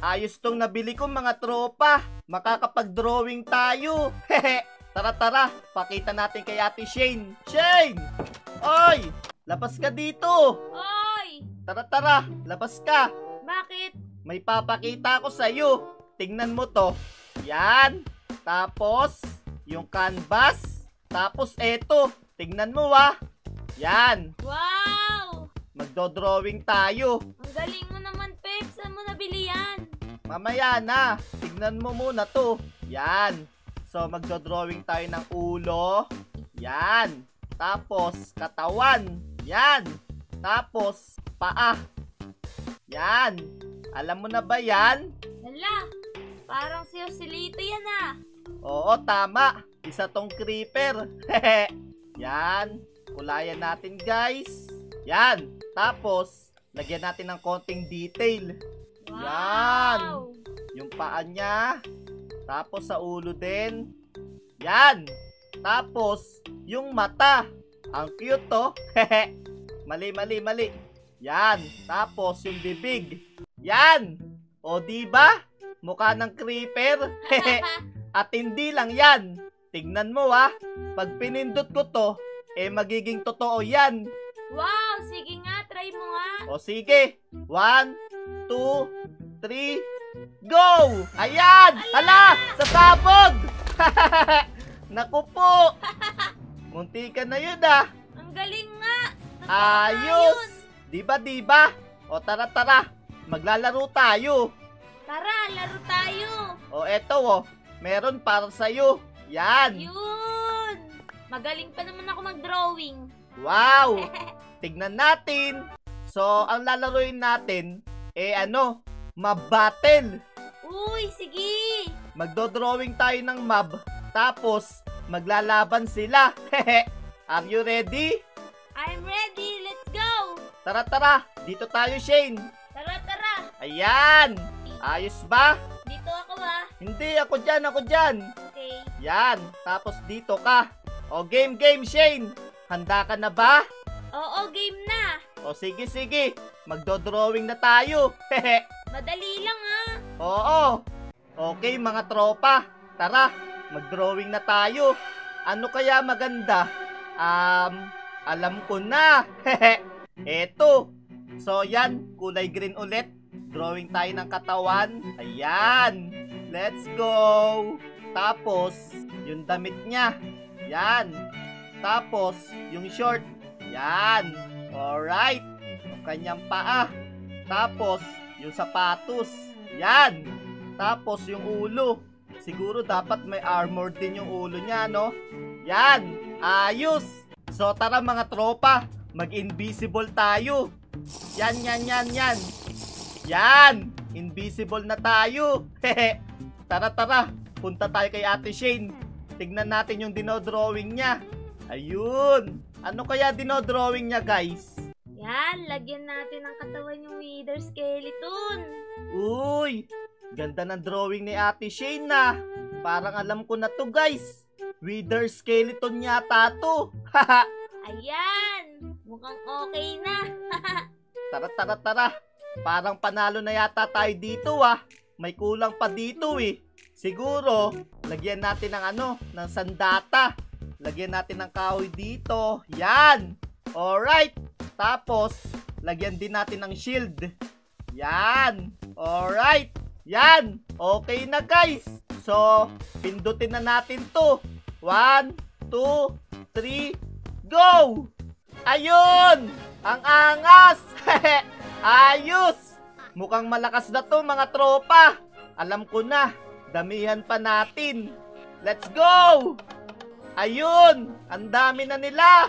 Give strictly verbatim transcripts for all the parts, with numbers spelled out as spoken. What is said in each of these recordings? Ayos tong nabili ko mga tropa. Makakapag-drawing tayo. Hehe. Tara tara, pakita natin kay Ate Shane. Shane! Oy! Labas ka dito. Oy! Tara tara, labas ka. Bakit? May papakita ako sa'yo. Tingnan mo to. Yan. Tapos, yung canvas. Tapos eto. Tingnan mo ah. Yan. Wow! Magdo-drawing tayo. Ang galing mo naman, Pep. Saan mo nabili yan? Mamaya na. Tignan mo muna to. Yan. So, magdo-drawing tayo ng ulo. Yan. Tapos, katawan. Yan. Tapos, paa. Yan. Alam mo na ba yan? Hala. Parang siyosilito yan ah. Oo, tama. Isa tong creeper. Hehe. Yan. Kulayan natin, guys. Yan. Tapos, lagyan natin ng konting detail. Wow. Yan. Yung paa niya. Tapos, sa ulo din. Yan. Tapos, yung mata. Ang cute, oh. Hehe. Mali, mali, mali. Yan. Tapos, yung bibig. Yan. O, diba? Mukha ng creeper. Hehe. At hindi lang yan. Tignan mo, ah. Pag pinindot ko to, eh, magiging totoo yan. Wow! Sige nga, try mo nga. O sige. One, two, three, go! Ayan! Hala! Sasabog! Naku po! Munti ka na yun ah. Ang galing nga. Ayos! Diba, diba? O tara, tara. Maglalaro tayo. Tara, laro tayo. O eto o. Meron para sa'yo. Yan. Yun! Magaling pa naman ako mag-drawing. Wow! Tignan natin. So, ang lalaroin natin, eh ano, mob battle. Uy, sige. Magdodrawing tayo ng mob, tapos maglalaban sila. Are you ready? I'm ready. Let's go. Tara, tara. Dito tayo, Shane. Tara, tara. Ayan. Ayos ba? Dito ako ba? Hindi, ako dyan, ako dyan. Okay. Yan. Tapos dito ka. O, game, game, Shane. Handa ka na ba? Oo, game na. O, sige, sige. Magdodrawing na tayo. Hehe. Madali lang, ah. Oo. Okay, mga tropa. Tara, magdrawing na tayo. Ano kaya maganda? Um, alam ko na. Hehe. Eto. So, yan. Kulay green ulit. Drawing tayo ng katawan. Ayan. Let's go. Tapos, yung damit niya. Yan. Tapos, yung short. Yan. Alright. Yung kanyang paa. Tapos, yung sapatos. Yan. Tapos, yung ulo. Siguro dapat may armor din yung ulo niya, no? Yan. Ayos. So, tara mga tropa. Mag-invisible tayo. Yan, yan, yan, yan. Yan. Invisible na tayo. Hehe. Tara, tara. Punta tayo kay Ate Shane. Tignan natin yung dinodrawing niya. Ayun! Ano kaya dinodrawing niya, guys? Yan, lagyan natin ang katawan yung wither skeleton. Uy! Ganda ng drawing ni Ate Shane na. Parang alam ko na to, guys. Wither skeleton yata to. Ayan! Mukhang okay na. Tara, tara, tara. Parang panalo na yata tayo dito, ah. May kulang pa dito, eh. Siguro, lagyan natin ng ano, ng sandata. Lagyan natin ng kahoy dito. Yan. Alright. Tapos, lagyan din natin ng shield. Yan. Alright. Yan. Okay na, guys. So, pindutin na natin to. One, two, three, go! Ayun! Ang angas! Ayos! Mukhang malakas na to, mga tropa. Alam ko na. Damihan pa natin. Let's go! Ayun! Ang dami na nila!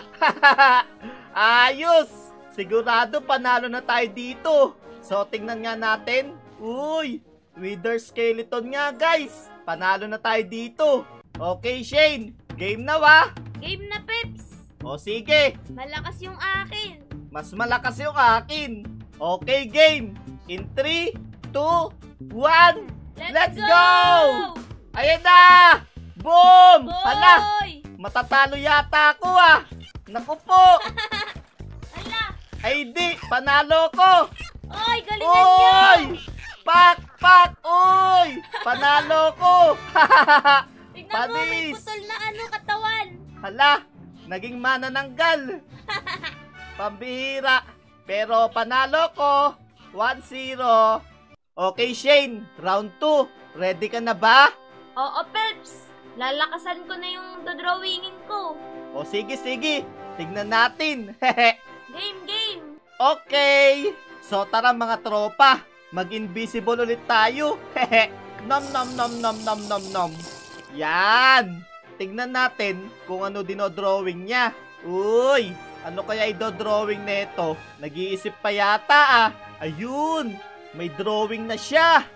Ayos! Sigurado panalo na tayo dito. So, tingnan nga natin. Uy! Wither skeleton nga, guys. Panalo na tayo dito. Okay, Shane. Game na, wa? Game na, Peps. O, sige. Malakas yung akin. Mas malakas yung akin. Okay, game. In three, two, one. Let's, Let's go! go! Ayan na! Boom! Boy! Hala! Matatalo yata ako ah! Naku po! Hala! Ay di! Panalo ko! Oy! Galingan nyo! Pak! Palakpak! Uy! Panalo ko! Tignan mo, may putol na ano katawan. Hala! Naging manananggal. Pambihira. Pero panalo ko. one zero. Okay, Shane. round two. Ready ka na ba? Oo, Pelps. Lalakasan ko na yung dodrawingin ko. O, sige, sige. Tignan natin. Game, game. Okay. So, tara mga tropa. Mag-invisible ulit tayo. Nom, nom, nom, nom, nom, nom, nom. Yan. Tignan natin kung ano dinodrawing niya. Uy. Ano kaya idodrawing na ito? Nag-iisip pa yata ah. Ayun. May drawing na siya.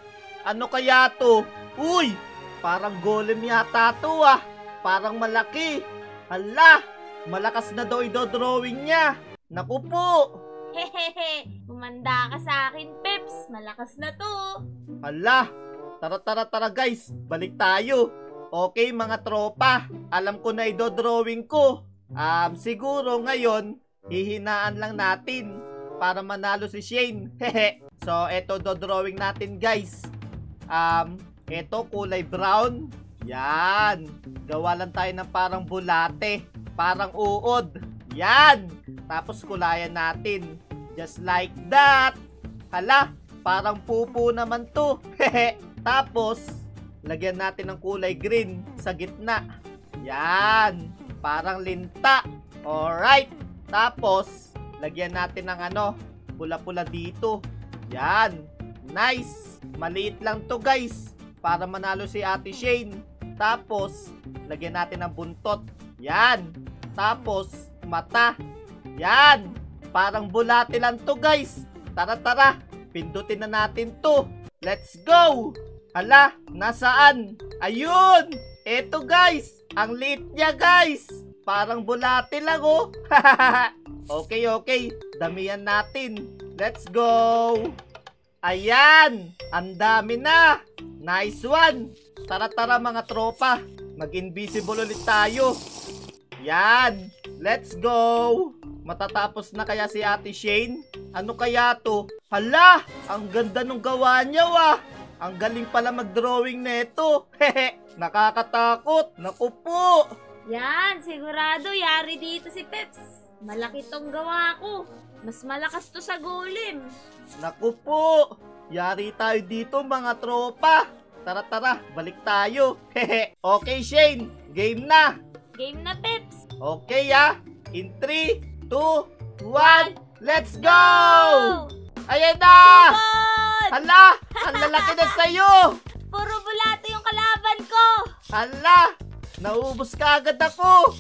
Ano kaya to? Uy! Parang golem yata to ah. Parang malaki. Hala! Malakas na daw idodrawing niya. Naku po! Hehehe! Humanda ka sa akin, Peps. Malakas na to. Hala! Tara tara tara guys. Balik tayo. Okay mga tropa. Alam ko na idodrawing ko. Um, siguro ngayon, hihinaan lang natin para manalo si Shane. Hehe. So, eto dodrawing natin, guys. Um, eto kulay brown. Yan. Gawa lang tayo ng parang bulate. Parang uod. Yan. Tapos kulayan natin. Just like that. Hala, parang pupo naman to. Hehe. Tapos, lagyan natin ng kulay green sa gitna. Yan. Parang linta. Alright. Tapos, lagyan natin ng ano, pula-pula dito. Yan. Nice. Maliit lang to guys. Para manalo si Ate Shane. Tapos, lagyan natin ng buntot. Yan. Tapos, mata. Yan. Parang bulate lang to guys. Tara tara. Pindutin na natin to. Let's go. Hala, nasaan? Ayun. Eto guys. Ang liit niya guys. Parang bulate lang oh. Okay, okay. Damihan natin. Let's go. Ayan. Ang dami na. Nice one. Tara, tara mga tropa. Mag-invisible ulit tayo. Yan. Let's go. Matatapos na kaya si Ate Shane? Ano kaya to? Hala! Ang ganda nung gawa niya wah. Ang galing pala mag-drawing na ito. Hehe. Nakakatakot. Naku po. Yan. Sigurado yari dito si Peps. Malaki tong gawa ko. Mas malakas to sa golem. Naku po. Yari tayo dito mga tropa. Tara tara, balik tayo. Hehe. Okay Shane, game na. Game na Peps. Okay ah. In three, two, one, let's go! Ayan na! Sugod! Hala, ang lalaki na sa'yo. Puro bulato yung kalaban ko. Hala, naubos ka agad ako.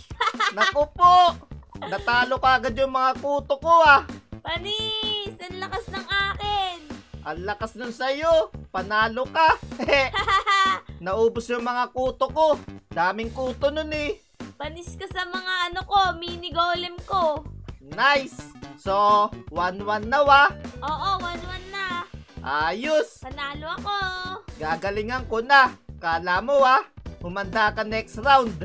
Naku po. Natalo ka agad yung mga kuto ko ah. Panis! Ang lakas ng akin. Ang lakas ng sayo. Panalo ka. Naubos yung mga kuto ko. Daming kuto nun eh. Panis ka sa mga ano ko, mini golem ko. Nice! So, one one na wa? Oo, one one na. Ayos! Panalo ako. Gagalingan ko na. Kala mo ah. Humanda ka next round.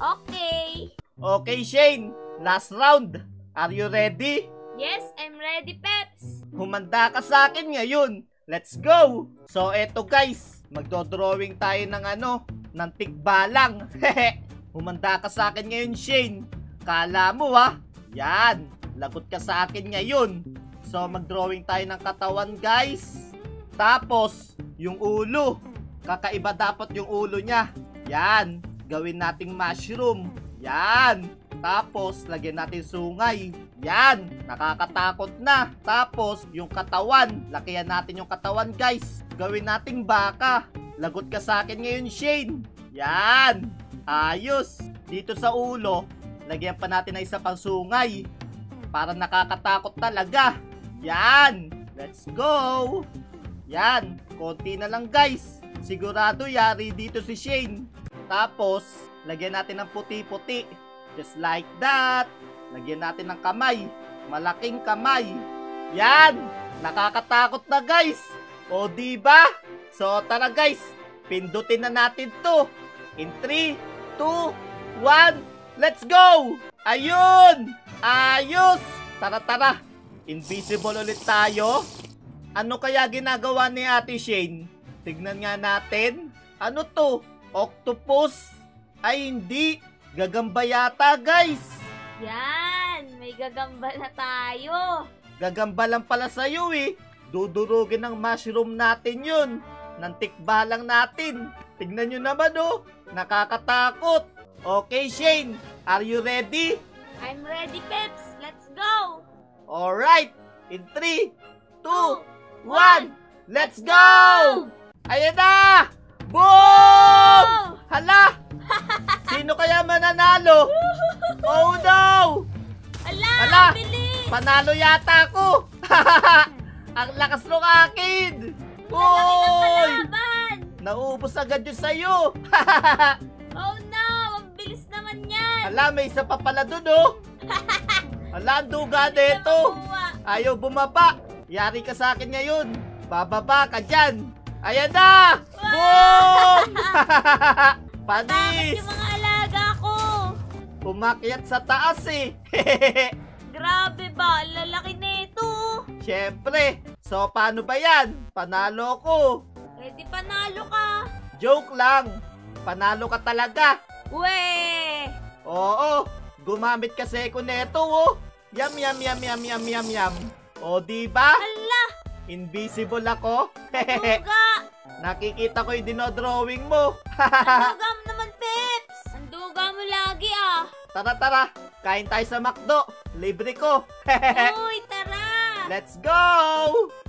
Okay. Okay Shane. Last round. Are you ready? Yes, I'm ready, Peps. Humanda ka sa akin ngayon. Let's go. So, eto guys. Magdodrawing tayo ng ano, ng tikbalang. Hehe. Humanda ka sa akin ngayon, Shane. Kala mo, ha? Yan. Lagot ka sa akin ngayon. So, magdrawing tayo ng katawan, guys. Tapos, yung ulo. Kakaiba dapat yung ulo niya. Yan. Gawin nating mushroom. Yan. Tapos, lagyan natin sungay. Yan. Nakakatakot na. Tapos, yung katawan. Lakihan natin yung katawan, guys. Gawin nating baka. Lagot ka sa akin ngayon, Shane. Yan. Ayos. Dito sa ulo, lagyan pa natin na isa pang sungay. Para nakakatakot talaga. Yan. Let's go. Yan. Konti na lang, guys. Sigurado yari dito si Shane. Tapos, lagyan natin ng puti-puti. Just like that. Lagyan natin ng kamay. Malaking kamay. Yan. Nakakatakot na guys. O diba? So tara guys. Pindutin na natin to. In three, two, one. Let's go. Ayun. Ayos. Tara tara. Invisible ulit tayo. Ano kaya ginagawa ni Ate Shane? Tignan nga natin. Ano to? Octopus? Ay hindi. Gagamba yata, guys. Yan. May gagamba na tayo. Gagamba lang pala sa'yo eh. Dudurugin ng mushroom natin yun. Nantikba lang natin. Tignan nyo naman oh. Nakakatakot. Okay, Shane. Are you ready? I'm ready, Peps. Let's go. Alright. In three, two, one. Let's go! Ayan na! Boom! Hala! Sino kaya mananalo? Oh no! Hala! Hala! Panalo yata ako! Ang lakas ng akin! Uy! Nauubos agad yun sa'yo! Oh no! Ang bilis naman yan! Hala! May isa pa pala dun oh! Hala! Ang duga dito! Ayaw bumaba! Yari ka sa'kin ngayon! Bababa ka dyan! Ayan na! Boom! Panis! Bakit yung mga alaga ko? Umakyat sa taas eh! Grabe ba? Lalaki na ito! Siyempre! So, paano ba yan? Panalo ko! Eh, di panalo ka! Joke lang! Panalo ka talaga! Uwe! Oo! Gumamit kasi ko neto oh! Yum, yum, yum, yum, yum, yum, yum! O, diba? Ala! Invisible ako? Anduga! Nakikita ko yung dinodrawing mo. Anduga mo naman, Peps! Anduga mo lagi ah! Tara, tara! Kain tayo sa McDo! Libre ko! Uy, tara! Let's go!